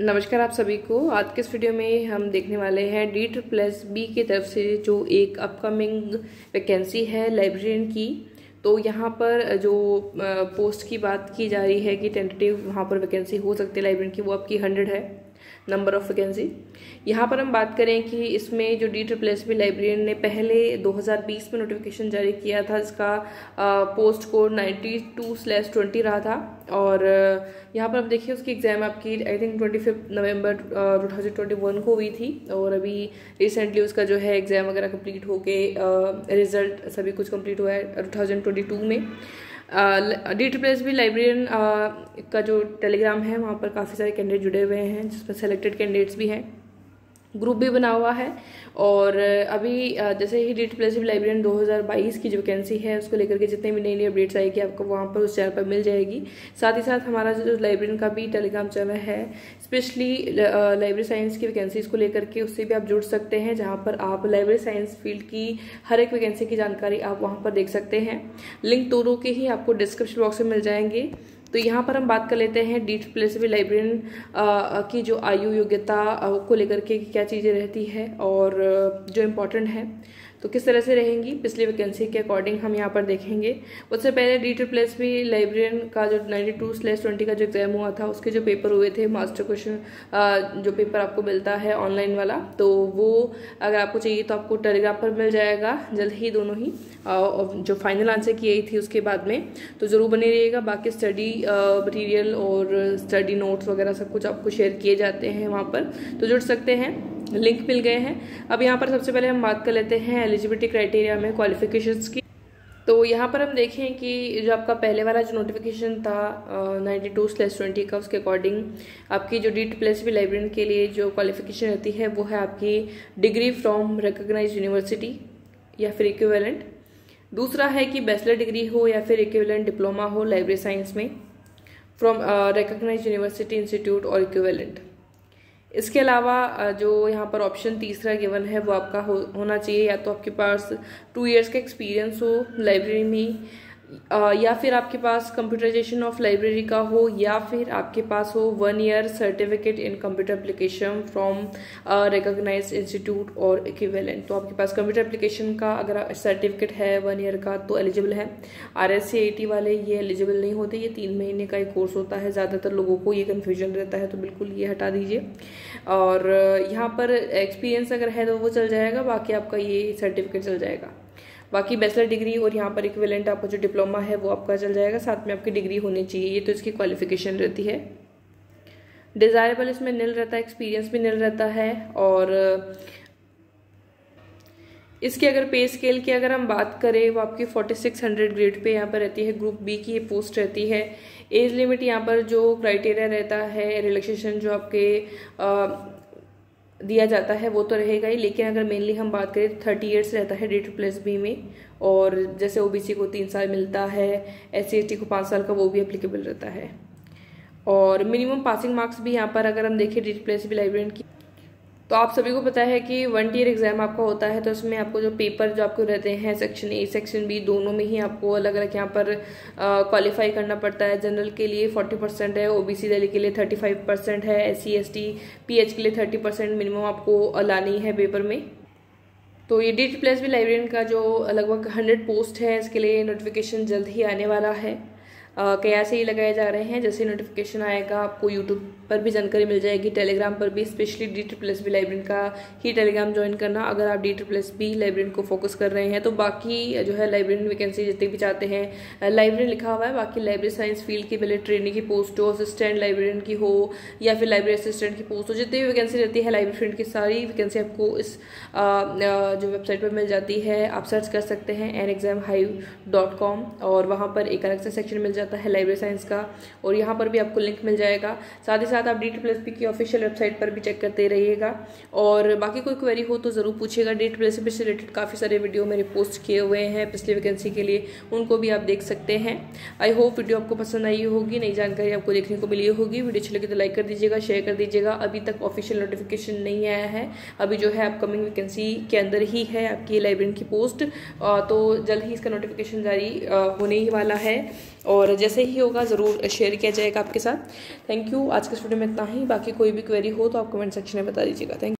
नमस्कार आप सभी को। आज के इस वीडियो में हम देखने वाले हैं DSSSB की तरफ से जो एक अपकमिंग वैकेंसी है लाइब्रेरियन की। तो यहाँ पर जो पोस्ट की बात की जा रही है कि टेंटेटिव वहाँ पर वैकेंसी हो सकती है लाइब्रेरियन की, वो आपकी 100 है नंबर ऑफ़ वैकेंसी। यहाँ पर हम बात करें कि इसमें जो DSSSB लाइब्रेरियन ने पहले 2020 में नोटिफिकेशन जारी किया था, इसका पोस्ट कोड 92/20 रहा था। और यहाँ पर आप देखिए उसकी एग्ज़ाम आपकी आई थिंक 25 नवंबर 2021 को हुई थी और अभी रिसेंटली उसका जो है एग्ज़ाम वगैरह कंप्लीट होके रिज़ल्ट सभी कुछ कंप्लीट हुआ है 2022 में। DSSSB लाइब्रेरियन का जो टेलीग्राम है वहाँ पर काफ़ी सारे कैंडिडेट जुड़े हुए हैं, जिसमें सेलेक्टेड कैंडिडेट्स भी हैं, ग्रुप भी बना हुआ है। और अभी जैसे ही DSSSB लाइब्रेरियन 2022 की जो वैकेंसी है उसको लेकर के जितने भी नई नई अपडेट्स आएगी आपको वहाँ पर उस चैनल पर मिल जाएगी। साथ ही साथ हमारा जो लाइब्रेरियन का भी टेलीग्राम चैनल है, स्पेशली लाइब्रेरी साइंस की वैकेंसीज को लेकर के, उससे भी आप जुड़ सकते हैं, जहाँ पर आप लाइब्रेरी साइंस फील्ड की हर एक वैकेंसी की जानकारी आप वहाँ पर देख सकते हैं। लिंक दोनों के ही आपको डिस्क्रिप्शन बॉक्स में मिल जाएंगे। तो यहाँ पर हम बात कर लेते हैं DSSSB लाइब्रेरियन की जो आयु योग्यता को लेकर के क्या चीज़ें रहती है और जो इम्पोर्टेंट है तो किस तरह से रहेंगी। पिछली वैकेंसी के अकॉर्डिंग हम यहाँ पर देखेंगे। उससे पहले DSSSB लाइब्रेरियन का जो 92/20 का जो एग्ज़ाम हुआ था उसके जो पेपर हुए थे, मास्टर क्वेश्चन जो पेपर आपको मिलता है ऑनलाइन वाला, तो वो अगर आपको चाहिए तो आपको टेलीग्राम पर मिल जाएगा जल्द ही दोनों ही, जो फाइनल आंसर की आई थी उसके बाद में। तो ज़रूर बने रहिएगा। बाकी स्टडी मटीरियल और स्टडी नोट्स वगैरह सब कुछ आपको शेयर किए जाते हैं वहाँ पर, तो जुड़ सकते हैं, लिंक मिल गए हैं। अब यहाँ पर सबसे पहले हम बात कर लेते हैं एलिजिबिलिटी क्राइटेरिया में क्वालिफिकेशंस की। तो यहाँ पर हम देखें कि जो आपका पहले वाला जो नोटिफिकेशन था 92/20 का, उसके अकॉर्डिंग आपकी जो DSSSB लाइब्रेरियन के लिए जो क्वालिफिकेशन रहती है वो है आपकी डिग्री फ्रॉम रिकग्नाइज यूनिवर्सिटी या फिर इक्विवेलेंट। दूसरा है कि बैचलर डिग्री हो या फिर इक्विवेलेंट डिप्लोमा हो लाइब्रेरी साइंस में फ्रॉम रिकग्नाइज यूनिवर्सिटी, इंस्टीट्यूट और इक्विवेलेंट। इसके अलावा जो यहाँ पर ऑप्शन तीसरा गिवन है वो आपका होना चाहिए या तो आपके पास 2 इयर्स का एक्सपीरियंस हो लाइब्रेरी में, या फिर आपके पास कंप्यूटराइजेशन ऑफ लाइब्रेरी का हो, या फिर आपके पास हो 1 year certificate in computer application from recognised institute और इक्विवेलेंट। तो आपके पास कंप्यूटर एप्लीकेशन का अगर सर्टिफिकेट है 1 ईयर का तो एलिजिबल है। RSCAT वाले ये एलिजिबल नहीं होते, ये 3 महीने का एक कोर्स होता है, ज़्यादातर लोगों को ये कन्फ्यूजन रहता है, तो बिल्कुल ये हटा दीजिए। और यहाँ पर एक्सपीरियंस अगर है तो वो चल जाएगा, बाकी आपका ये सर्टिफिकेट चल जाएगा। बाकी बैचलर डिग्री और यहाँ पर इक्विवेलेंट आपको जो डिप्लोमा है वो आपका चल जाएगा, साथ में आपकी डिग्री होनी चाहिए, ये तो इसकी क्वालिफिकेशन रहती है। डिज़ायरेबल इसमें निल रहता है, एक्सपीरियंस भी निल रहता है। और इसके अगर पे स्केल की अगर हम बात करें वो आपकी 4600 ग्रेड पे यहाँ पर रहती है, ग्रुप बी की ये पोस्ट रहती है। एज लिमिट यहाँ पर जो क्राइटेरिया रहता है, रिलैक्सेशन जो आपके दिया जाता है वो तो रहेगा ही, लेकिन अगर मेनली हम बात करें तो 30 इयर्स रहता है DSSSB में। और जैसे OBC को 3 साल मिलता है, SC/ST को 5 साल का, वो भी एप्लीकेबल रहता है। और मिनिमम पासिंग मार्क्स भी यहाँ पर अगर हम देखें DSSSB लाइब्रेरियन की, तो आप सभी को पता है कि 1 ईयर एग्ज़ाम आपका होता है, तो इसमें आपको जो पेपर जो आपको रहते हैं सेक्शन A सेक्शन B दोनों में ही आपको अलग अलग यहाँ पर क्वालिफाई करना पड़ता है। जनरल के लिए 40% है, OBC वाले के लिए 35% है, SC/ST PH के लिए 30% मिनिमम आपको लानी है पेपर में। तो ये DSSSB लाइब्रेरियन का जो लगभग 100 पोस्ट है इसके लिए नोटिफिकेशन जल्द ही आने वाला है। कयास ही लगाए जा रहे हैं, जैसे नोटिफिकेशन आएगा आपको यूट्यूब पर भी जानकारी मिल जाएगी, टेलीग्राम पर भी। स्पेशली DSSSB लाइब्रेरियन का ही टेलीग्राम ज्वाइन करना अगर आप DSSSB लाइब्रेरियन को फोकस कर रहे हैं। तो बाकी जो है लाइब्रेरियन वैकेंसी जितनी भी चाहते हैं, लाइब्रेरियन लिखा हुआ है, बाकी लाइब्रेरी साइंस फील्ड की पहले ट्रेनिंग की पोस्ट हो, असिस्टेंट लाइब्रेरियन की हो या फिर लाइब्रेरी असिस्टेंट की पोस्ट हो, जितनी भी वैकेंसी रहती है लाइब्रेरियन की सारी वैकेंसी आपको इस जो वेबसाइट पर मिल जाती है। आप सर्च कर सकते हैं nexamhive.com और वहाँ पर एक अलग से सेक्शन मिल जाता है लाइब्रेरी साइंस का, और यहाँ पर भी आपको लिंक मिल जाएगा। साथ ही साथ आप DSSSB की ऑफिशियल वेबसाइट पर भी चेक करते रहिएगा। और बाकी कोई क्वेरी हो तो ज़रूर पूछिएगा। DSSSB से रिलेटेड काफ़ी सारे वीडियो मैंने पोस्ट किए हुए हैं पिछली वैकेंसी के लिए, उनको भी आप देख सकते हैं। आई होप वीडियो आपको पसंद आई होगी, नई जानकारी आपको देखने को मिली होगी। वीडियो अच्छी लगी तो लाइक कर दीजिएगा, शेयर कर दीजिएगा। अभी तक ऑफिशियल नोटिफिकेशन नहीं आया है, अभी जो है अपकमिंग वैकेंसी के अंदर ही है आपकी लाइब्रेरियन की पोस्ट, तो जल्द ही इसका नोटिफिकेशन जारी होने ही वाला है। और जैसे ही होगा ज़रूर शेयर किया जाएगा आपके साथ। थैंक यू, आज के स्टूडियो में इतना ही। बाकी कोई भी क्वेरी हो तो आप कमेंट सेक्शन में बता दीजिएगा। थैंक